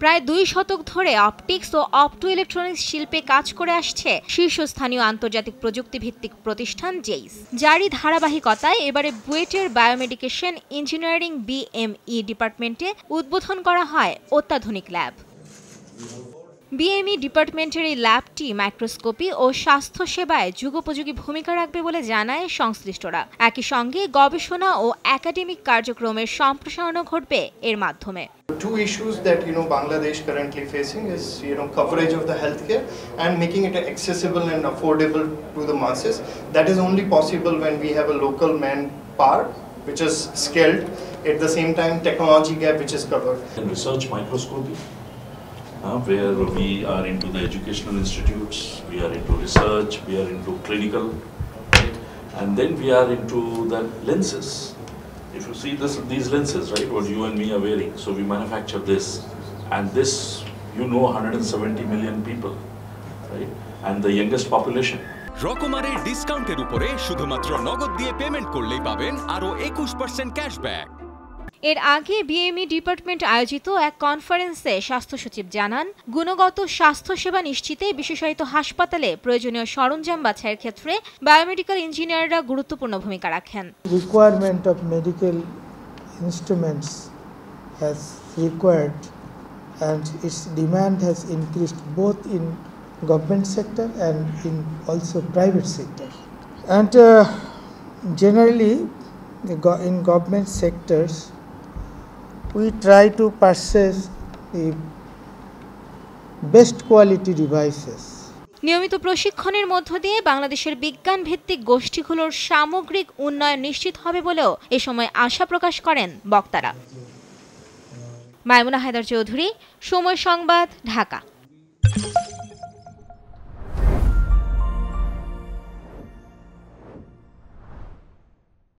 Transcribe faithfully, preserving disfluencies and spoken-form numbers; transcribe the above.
প্রায় দুই শতক ধরে অপটিক্স ও অপটো ইলেকট্রনিক্স শিল্পে কাজ করে আসছে শীর্ষস্থানীয় আন্তর্জাতিক প্রযুক্তিভিত্তিক প্রতিষ্ঠান জেইস। যারই ধারাবাহিকতায় এবারে বুয়েটের biomedical engineering B M E ডিপার্টমেন্টে উদ্বোধন করা হয় অত্যাধুনিক ল্যাব। বি এম ই ডিপার্টমেন্টের এই ল্যাবটি মাইক্রোস্কোপি ও স্বাস্থ্যসেবায় যুগোপযোগী ভূমিকা রাখবে বলে জানায় সংশ্লিষ্টরা। একই সঙ্গে গবেষণা ও একাডেমিক কার্যক্রমের সম্প্রসারণও ঘটবে এর মাধ্যমে। Two issues that you know Bangladesh currently facing is you know coverage of the healthcare and making it accessible and affordable to the masses. That is only possible when we have a local manpower which is skilled, at the same time technology gap which is covered. And research microscopy, uh, where we are into the educational institutes, we are into research, we are into clinical, right? And then we are into the lenses. If you see this, these lenses, right, what you and me are wearing, so we manufacture this, and this, you know, one hundred seventy million people, right, and the youngest population. রকমারে ডিসকাউন্টের উপরে শুধুমাত্র নগদ দিয়ে payment করলেই পাবেন আরো একুশ percent cashback. এর আগে বি এম ই ডিপার্টমেন্ট আয়োজিত এক কনফারেন্সে স্বাস্থ্য সচিব জানান, গুণগত স্বাস্থ্যসেবা নিশ্চিতে বিশেষায়িত হাসপাতালে প্রয়োজনীয় সরঞ্জাম বাছাইয়ের ক্ষেত্রে বায়োমেডিক্যাল ইঞ্জিনিয়াররা গুরুত্বপূর্ণ ভূমিকা রাখেন। Requirement of medical instruments has required and its demand has increased both in government sector and in also private sector and generally in government sectors we try to purchase the best quality devices. নিয়মিত প্রশিক্ষণের মধ্য দিয়ে বাংলাদেশের বিজ্ঞান ভিত্তিক গোষ্ঠীগুলোর সামগ্রিক উন্নয়ন নিশ্চিত হবে বলেও এই সময় আশা প্রকাশ করেন বক্তারা। মাইমুনা হায়দার চৌধুরী, সময় সংবাদ, ঢাকা।